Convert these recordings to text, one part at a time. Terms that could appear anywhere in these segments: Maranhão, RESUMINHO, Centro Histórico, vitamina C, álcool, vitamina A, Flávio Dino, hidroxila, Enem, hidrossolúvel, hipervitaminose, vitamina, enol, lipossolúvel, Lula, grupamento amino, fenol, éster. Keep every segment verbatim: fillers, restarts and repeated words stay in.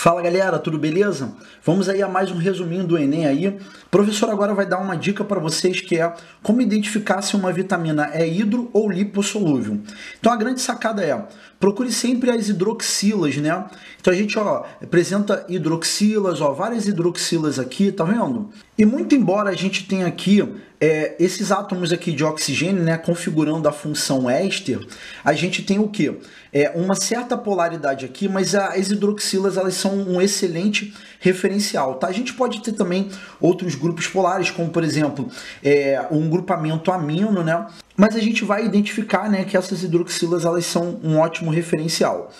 Fala galera, tudo beleza? Vamos aí a mais um resuminho do Enem aí. O professor agora vai dar uma dica para vocês que é como identificar se uma vitamina é hidro ou lipossolúvel. Então a grande sacada é, procure sempre as hidroxilas, né? Então a gente ó, apresenta hidroxilas, ó, várias hidroxilas aqui, tá vendo? E muito embora a gente tenha aqui é, esses átomos aqui de oxigênio, né, configurando a função éster, a gente tem o quê? É, uma certa polaridade aqui, mas as hidroxilas elas são um excelente referencial, tá? A gente pode ter também outros grupos polares, como por exemplo, é, um grupamento amino, né? Mas a gente vai identificar, né, que essas hidroxilas elas são um ótimo referencial.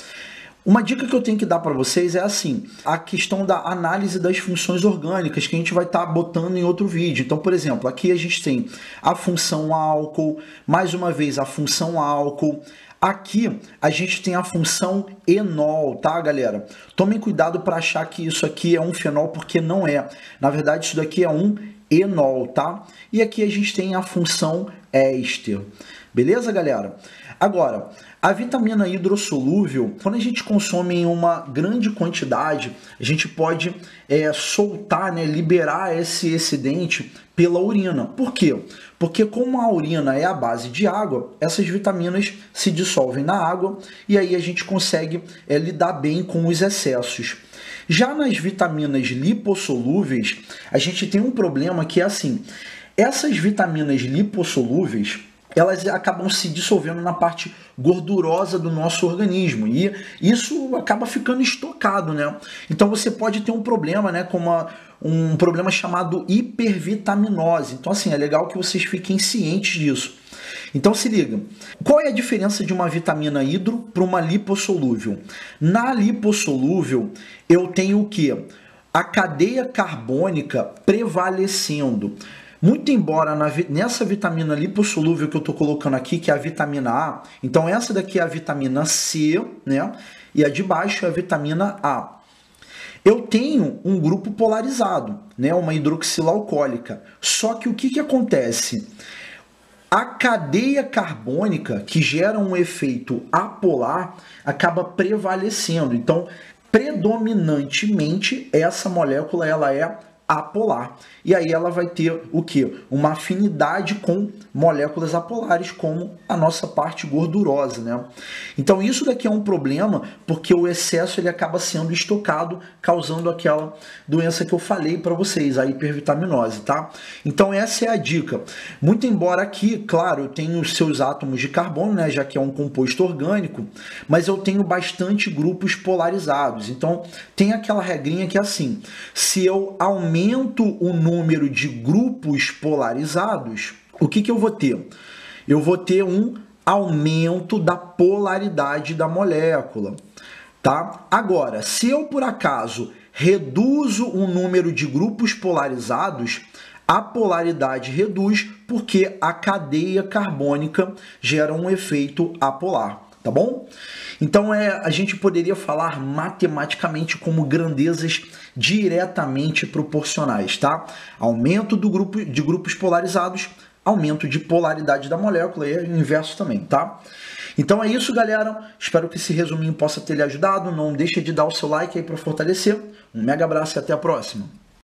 Uma dica que eu tenho que dar para vocês é assim, a questão da análise das funções orgânicas, que a gente vai estar botando em outro vídeo. Então, por exemplo, aqui a gente tem a função álcool, mais uma vez a função álcool. Aqui a gente tem a função enol, tá, galera? Tomem cuidado para achar que isso aqui é um fenol, porque não é. Na verdade, isso daqui é um enol, tá? E aqui a gente tem a função éster. Beleza, galera? Agora, a vitamina hidrossolúvel, quando a gente consome em uma grande quantidade, a gente pode é, soltar, né, liberar esse excedente pela urina. Por quê? Porque como a urina é a base de água, essas vitaminas se dissolvem na água e aí a gente consegue é, lidar bem com os excessos. Já nas vitaminas lipossolúveis, a gente tem um problema que é assim, essas vitaminas lipossolúveis, elas acabam se dissolvendo na parte gordurosa do nosso organismo e isso acaba ficando estocado, né? Então você pode ter um problema, né, com uma, um problema chamado hipervitaminose. Então assim, é legal que vocês fiquem cientes disso. Então se liga, qual é a diferença de uma vitamina hidro para uma lipossolúvel? Na lipossolúvel eu tenho o quê? A cadeia carbônica prevalecendo. Muito embora na, nessa vitamina lipossolúvel que eu estou colocando aqui, que é a vitamina A, então essa daqui é a vitamina C, né? E a de baixo é a vitamina A. Eu tenho um grupo polarizado, né? Uma hidroxila alcoólica. Só que o que, que acontece? A cadeia carbônica, que gera um efeito apolar, acaba prevalecendo. Então, predominantemente, essa molécula ela é apolar. E aí ela vai ter o que? Uma afinidade com moléculas apolares, como a nossa parte gordurosa, né? Então isso daqui é um problema, porque o excesso ele acaba sendo estocado, causando aquela doença que eu falei para vocês, a hipervitaminose, tá? Então essa é a dica. Muito embora aqui, claro, eu tenho os seus átomos de carbono, né? Já que é um composto orgânico, mas eu tenho bastante grupos polarizados. Então tem aquela regrinha que é assim, se eu aumento aumento o número de grupos polarizados, o que que eu vou ter? Eu vou ter um aumento da polaridade da molécula, tá? Agora, se eu por acaso reduzo o número de grupos polarizados, a polaridade reduz porque a cadeia carbônica gera um efeito apolar. Tá bom? Então é, a gente poderia falar matematicamente como grandezas diretamente proporcionais, tá? Aumento do grupo, de grupos polarizados, aumento de polaridade da molécula e o inverso também, tá? Então é isso, galera. Espero que esse resuminho possa ter lhe ajudado. Não deixa de dar o seu like aí para fortalecer. Um mega abraço e até a próxima.